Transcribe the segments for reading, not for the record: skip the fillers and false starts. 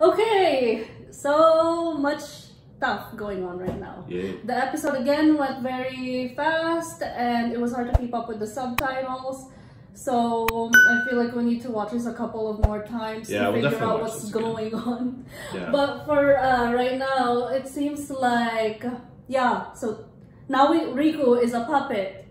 Okay, so much stuff going on right now. Yeah. The episode again went very fast and it was hard to keep up with the subtitles. So I feel like we need to watch this a couple of more times to figure out what's going on. Yeah. But for right now, it seems like, yeah, so now Riku is a puppet.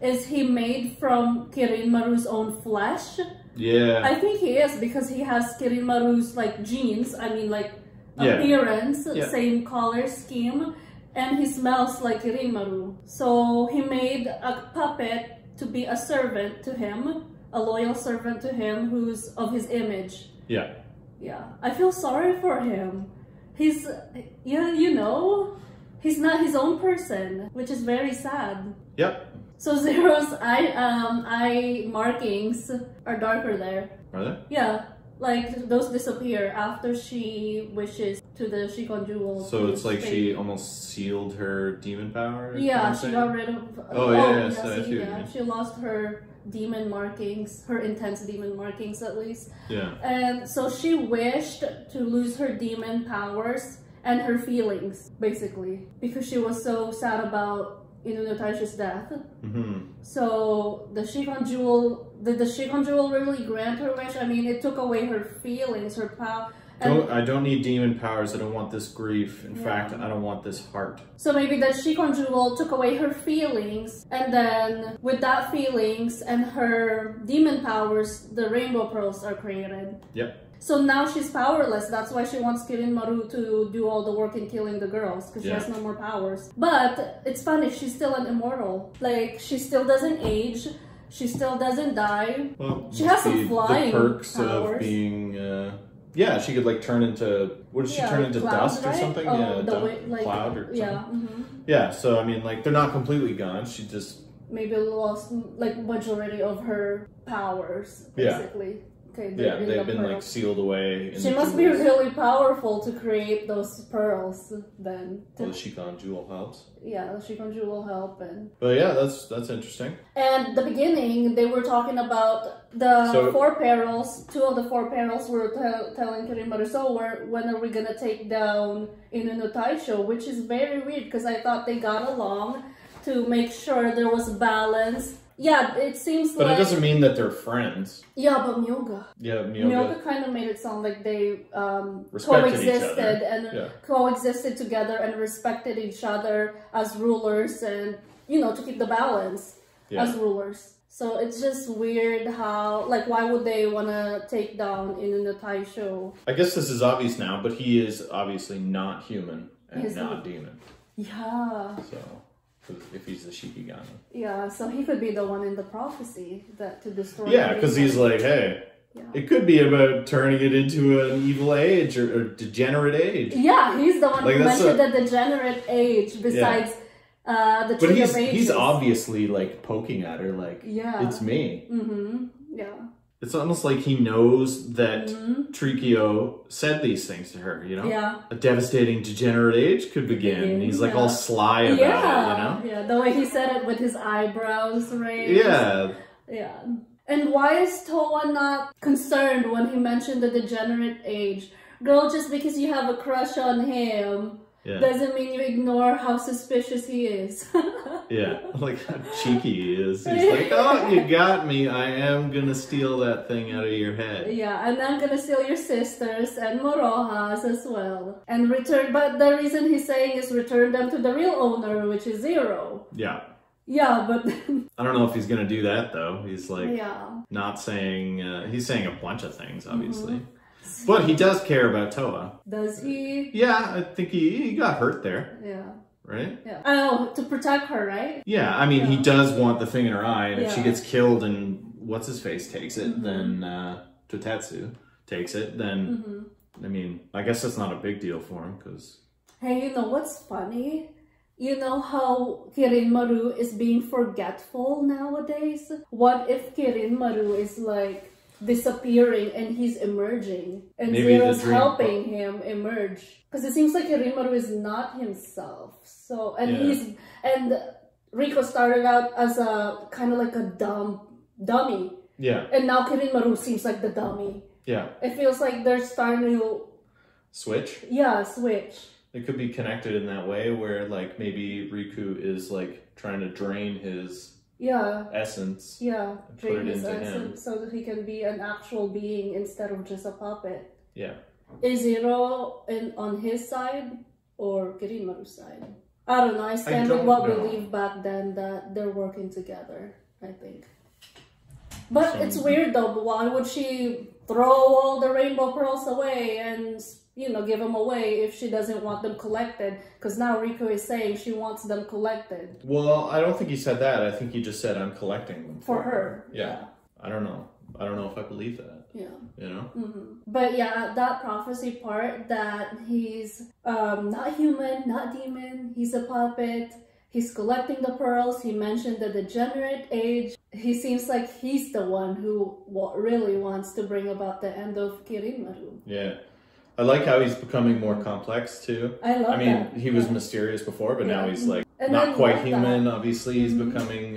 Is he made from Kirinmaru's own flesh? Yeah. I think he is because he has Kirinmaru's like genes, I mean like appearance, same color scheme, and he smells like Kirinmaru. So he made a puppet to be a servant to him, a loyal servant to him who's of his image. Yeah. Yeah. I feel sorry for him. He's, yeah, you know, he's not his own person, which is very sad. Yep. So Zero's eye markings are darker there. Are they? Yeah. Like, those disappear after she wishes to the Shikon Jewel. So it's like she almost sealed her demon power? Yeah, she got rid of... Oh, yeah, yeah. She lost her demon markings, her intense demon markings at least. Yeah. And so she wished to lose her demon powers and her feelings, basically. Because she was so sad about Inu no Taisho's death. Mm-hmm. So the Shikon Jewel... Did the Shikon Jewel really grant her wish? I mean, it took away her feelings, her power. I don't need demon powers. I don't want this grief. In fact, I don't want this heart. So maybe the Shikon Jewel took away her feelings. And then with that feelings and her demon powers, the rainbow pearls are created. Yep. So now she's powerless. That's why she wants Kirinmaru to do all the work in killing the girls. Because she has no more powers. But it's funny. She's still an immortal. Like, she still doesn't age. She still doesn't die. Well, she has some flying powers. Of being, yeah, she could like turn into, what did she turn into, cloud, dust or something? Oh, yeah, like, cloud or something. Yeah, yeah, so I mean, like, they're not completely gone. She just... Maybe lost, like, majority of her powers, basically. Yeah. Okay, they've been like sealed away. She must be really powerful to create those pearls then. Well, the Shikon Jewel helps. Yeah, the Shikon Jewel help. But yeah, that's interesting. And the beginning, they were talking about the four perils. Two of the four perils were telling Kirinmaru, so when are we going to take down Inu no Taisho? Which is very weird because I thought they got along to make sure there was balance. Yeah, it seems like... But it doesn't mean that they're friends. Yeah, but Myoga. Yeah, Myoga kind of made it sound like they coexisted and coexisted together and respected each other as rulers and, you know, to keep the balance as rulers. So it's just weird how, like, why would they want to take down Inu no Taisho? I guess this is obvious now, but he is obviously not human and not demon. Yeah. So... If he's the Shikigami. Yeah, so he could be the one in the prophecy that to destroy. Yeah, because he's like, hey, it could be about turning it into an evil age or degenerate age. Yeah, he's the one who mentioned the degenerate age besides the tree of ages. But he's obviously like poking at her like, it's me. Mm-hmm, yeah. It's almost like he knows that Trichio said these things to her, you know? Yeah. A devastating degenerate age could begin. And he's like all sly about it, you know? Yeah, the way he said it with his eyebrows raised. Yeah. Yeah. And why is Towa not concerned when he mentioned the degenerate age? Girl, just because you have a crush on him doesn't mean you ignore how suspicious he is. Yeah, like how cheeky he is. He's like, oh, you got me. I am going to steal that thing out of your head. Yeah, and I'm going to steal your sisters and Moroha's as well. And return, but the reason he's saying is return them to the real owner, which is Zero. Yeah. Yeah, but... I don't know if he's going to do that, though. He's like not saying... he's saying a bunch of things, obviously. But he does care about Towa. Does he? Yeah, I think he got hurt there. Yeah. Right? Yeah. Oh, to protect her, right? Yeah, I mean, he does want the thing in her eye, and if she gets killed and what's-his-face takes it, then Totetsu takes it, then, I mean, I guess that's not a big deal for him, because... Hey, you know what's funny? You know how Kirinmaru is being forgetful nowadays? What if Kirinmaru is like... disappearing and he's emerging and Zero's helping him emerge, because it seems like Kirinmaru is not himself. So and Riku started out as a kind of like a dummy, and now Kirinmaru seems like the dummy. It feels like they're starting to Switch? Yeah, switch. It could be connected in that way where, like, maybe Riku is, like, trying to drain his essence. Yeah, drain his essence so that he can be an actual being instead of just a puppet. Yeah. Is Zero on his side or Kirinmaru's side? I don't know. I stand with what believed back then that they're working together, I think. But it's weird though, but why would she throw all the rainbow pearls away and, you know, give them away if she doesn't want them collected? Because now Riku is saying she wants them collected. Well, I don't think he said that. I think he just said, I'm collecting them. For her. Yeah. I don't know. I don't know if I believe that. Yeah. You know? Mm-hmm. But yeah, that prophecy part that he's not human, not demon, he's a puppet, he's collecting the pearls, he mentioned the degenerate age. He seems like he's the one who really wants to bring about the end of Kirinmaru. Yeah. I like how he's becoming more complex too. I love that. I mean, that. He was mysterious before, but now he's like not quite human, obviously. He's becoming...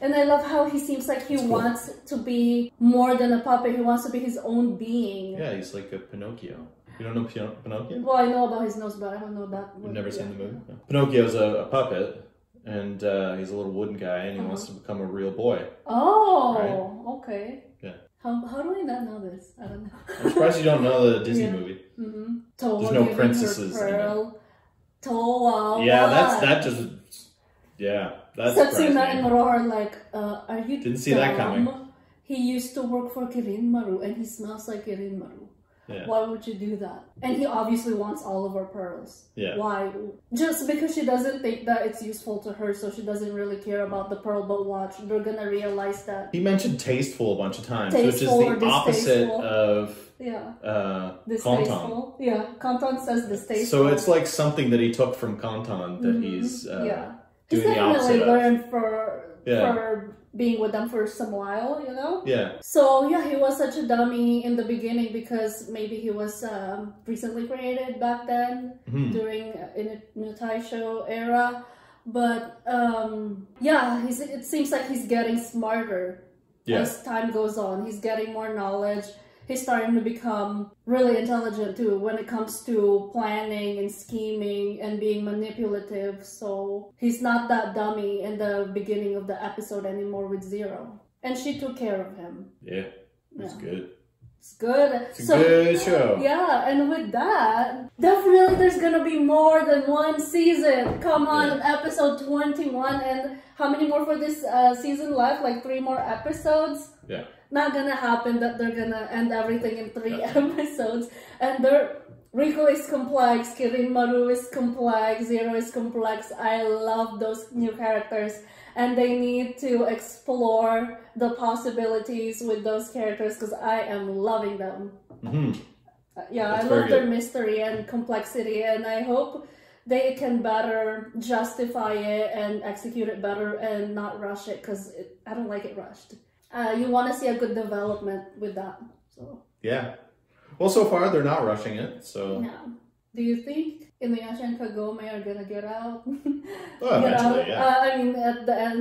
And I love how he seems like he wants to be more than a puppet. He wants to be his own being. Yeah, he's like a Pinocchio. You don't know Pinocchio? Well, I know about his nose, but I don't know that movie. You've never seen the movie? No. Pinocchio's a puppet, and he's a little wooden guy, and he wants to become a real boy. Oh, right? Okay. Yeah. How do I not know this? I don't know. I'm surprised you don't know the Disney movie. Mm-hmm. Towa, there's no princesses in it. Towa. Yeah, that just... Yeah, that's Setsuna and Moroha are like, are you Didn't see that coming. He used to work for Kirinmaru and he smells like Kirinmaru. Yeah. Why would you do that? And he obviously wants all of her pearls. Yeah. Why? Just because she doesn't think that it's useful to her, so she doesn't really care about the pearl, but watch, they're gonna realize that. He mentioned tasteful a bunch of times, tasteful, which is the opposite of Kanton. Yeah, Kanton says distasteful. So it's like something that he took from Kanton that he's... He's definitely learned for being with them for some while, you know? Yeah. So, yeah, he was such a dummy in the beginning because maybe he was recently created back then during Inu no Taisho era. But, yeah, it seems like he's getting smarter as time goes on. He's getting more knowledge. He's starting to become really intelligent too when it comes to planning and scheming and being manipulative. So he's not that dummy in the beginning of the episode anymore with Zero. And she took care of him. Yeah, it's good. It's good. It's a good show. Yeah, and with that, definitely there's gonna be more than one season. Come on, episode 21. And how many more for this season left? Like 3 more episodes? Yeah. Not gonna happen that they're gonna end everything in 3 episodes. And Riku is complex, Kirinmaru is complex, Zero is complex. I love those new characters. And they need to explore the possibilities with those characters because I am loving them. Yeah, I love their mystery and complexity, and I hope they can better justify it and execute it better and not rush it because I don't like it rushed. You want to see a good development with that. So. Yeah. Well, so far, they're not rushing it, so... Yeah. Do you think Inuyasha and Kagome are going to get out? Well, eventually, yeah. I mean,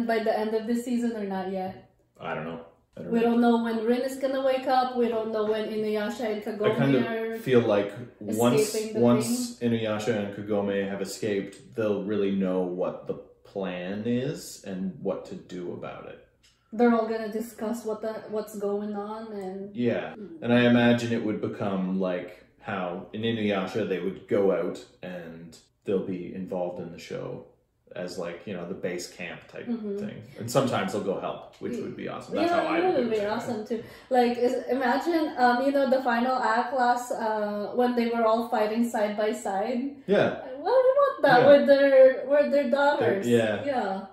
by the end of this season or not yet? I don't know. We don't know when Rin is going to wake up. We don't know when Inuyasha and Kagome are... I kind of feel like once Inuyasha and Kagome have escaped, they'll really know what the plan is and what to do about it. They're all gonna discuss what's going on and... Yeah, and I imagine it would become like how in Inuyasha they would go out and they'll be involved in the show as like, you know, the base camp type thing. And sometimes they'll go help, which would be awesome. That's how I would do it. Would be awesome too. Like, imagine, you know, the final act last, when they were all fighting side by side. Yeah. Well, you want that with their daughters. Yeah.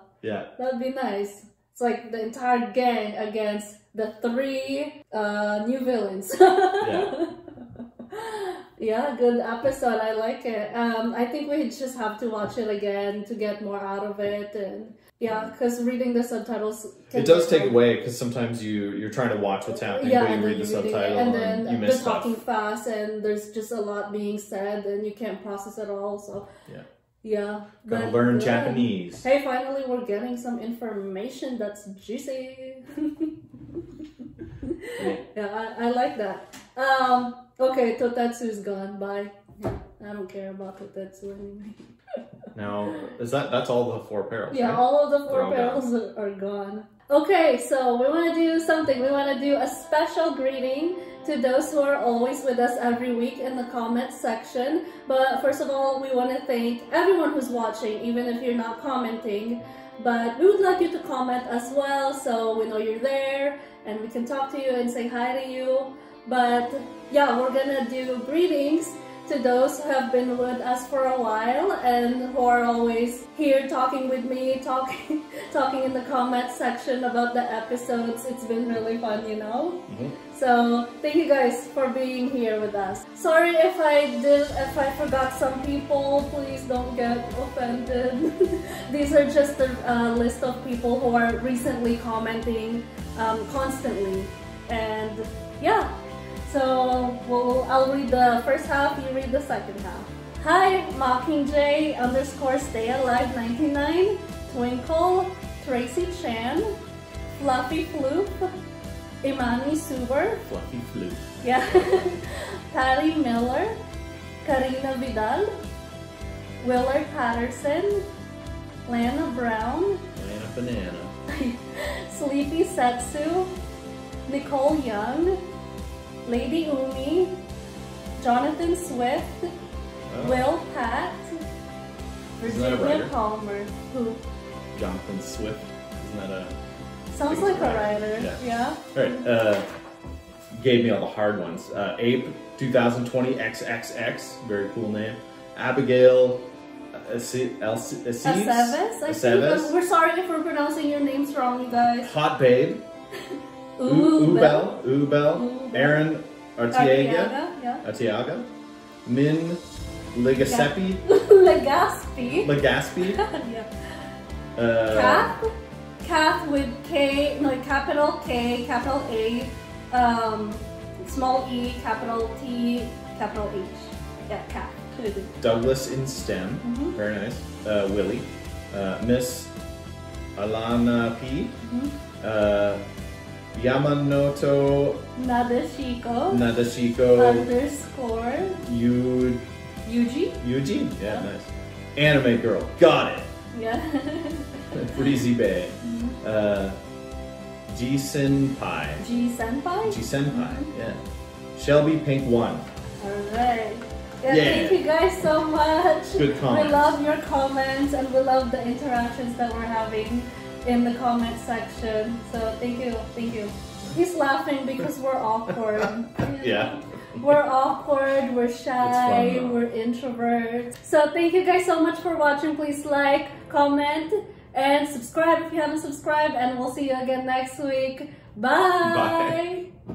That'd be nice. It's like the entire gang against the 3 new villains. Yeah, good episode. I like it. I think we just have to watch it again to get more out of it. And yeah, because reading the subtitles... It does take away because sometimes you're trying to watch what's happening but you read the subtitle and you miss stuff. Talking fast and there's just a lot being said and you can't process it all. So yeah. Yeah, gotta learn Japanese. Hey, finally we're getting some information that's juicy. Yeah, I like that. Okay, Totetsu is gone. Bye. I don't care about Totetsu anyway. Now, is that's all the four perils? Yeah, right? All of the four perils are gone. Okay, so we want to do something. We want to do a special greeting to those who are always with us every week in the comments section. But first of all, we want to thank everyone who's watching, even if you're not commenting. But we would like you to comment as well, so we know you're there and we can talk to you and say hi to you. But yeah, we're gonna do greetings to those who have been with us for a while and who are always here talking with me, talking in the comments section about the episodes. It's been really fun, you know? Mm-hmm. So thank you guys for being here with us. Sorry if I forgot some people, please don't get offended. These are just a list of people who are recently commenting constantly. And yeah. So I'll read the first half, you read the second half. Hi, Mockingjay_StayAlive99, Twinkle, Tracy Chan, Fluffy Floop, Imani Suber, Fluffy Floop. Yeah. Patty Miller, Karina Vidal, Willard Patterson, Lana Brown, Lana Banana, Sleepy Setsu, Nicole Young, Lady Umi, Jonathan Swift, Will Pat, Virginia Palmer. Who? Jonathan Swift. Isn't that a... Sounds like a writer. Yeah. All right. Gave me all the hard ones. Ape, 2020 XXX. Very cool name. Abigail Aceves. We're sorry if we're pronouncing your names wrong, you guys. Hot Babe. Ubel, Aaron Arteaga, Min Legaspi, Legaspi, yeah. Kath with K, no, capital K, capital A, small e, capital T, capital H, yeah, Kath. Douglas in STEM, very nice. Willie, Miss Alana P. Yamanoto Nadashiko underscore Yuji? Yeah, nice. Anime girl. Got it. Yeah. Breezy Bay. G Senpai? Yeah. Shelby Pink 1. Alright. Yeah, thank you guys so much. Good comments. We love your comments and we love the interactions that we're having in the comment section, so thank you. He's laughing because we're awkward. Yeah. We're awkward, we're shy, we're introverts. So thank you guys so much for watching. Please like, comment, and subscribe if you haven't subscribed, and we'll see you again next week. Bye! Bye.